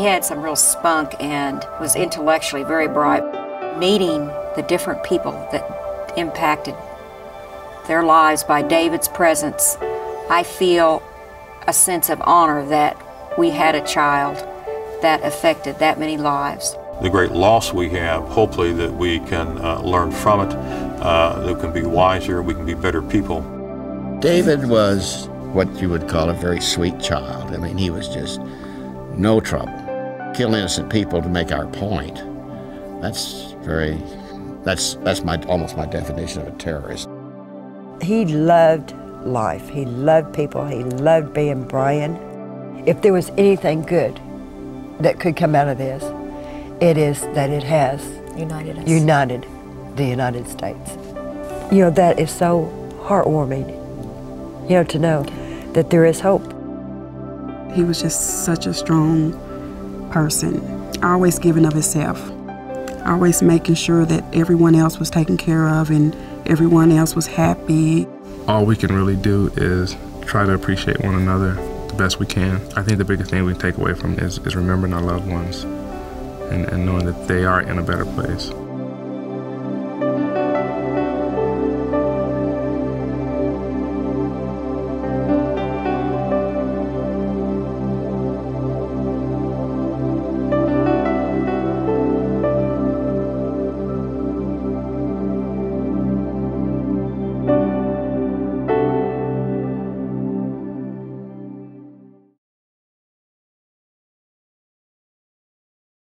He had some real spunk and was intellectually very bright. Meeting the different people that impacted their lives by David's presence, I feel a sense of honor that we had a child that affected that many lives. The great loss we have, hopefully that we can learn from it, that we can be wiser, we can be better people. David was what you would call a very sweet child. I mean, he was just no trouble. Kill innocent people to make our point. That's almost my definition of a terrorist. He loved life, he loved people, he loved being Brian. If there was anything good that could come out of this, it is that it has united us. United the United States. You know, that is so heartwarming, you know, to know that there is hope. He was just such a strong person, always giving of himself, always making sure that everyone else was taken care of and everyone else was happy. All we can really do is try to appreciate one another the best we can. I think the biggest thing we can take away from it is remembering our loved ones and knowing that they are in a better place.